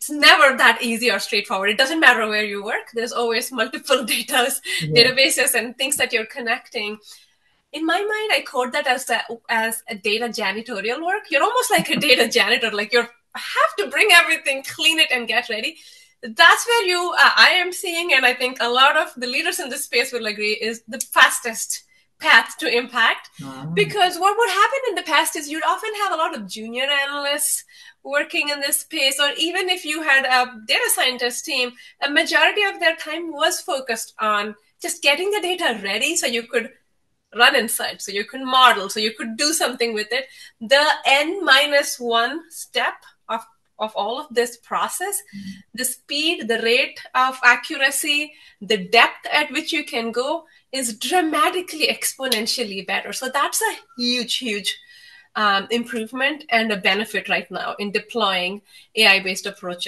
it's never that easy or straightforward. It doesn't matter where you work. There's always multiple databases and things that you're connecting. In my mind, I code that as a data janitorial work. You're almost like a data janitor. Like you have to bring everything, clean it, and get ready. That's where you, I am seeing, and I think a lot of the leaders in this space will agree, is the fastest path to impact. Mm-hmm. Because what would happen in the past is you'd often have a lot of junior analysts working in this space, or even if you had a data scientist team, a majority of their time was focused on just getting the data ready so you could run insights, so you could model, so you could do something with it. The N-1 step of all of this process, the speed, the rate of accuracy, the depth at which you can go is dramatically exponentially better. So that's a huge, huge improvement and a benefit right now in deploying AI-based approaches.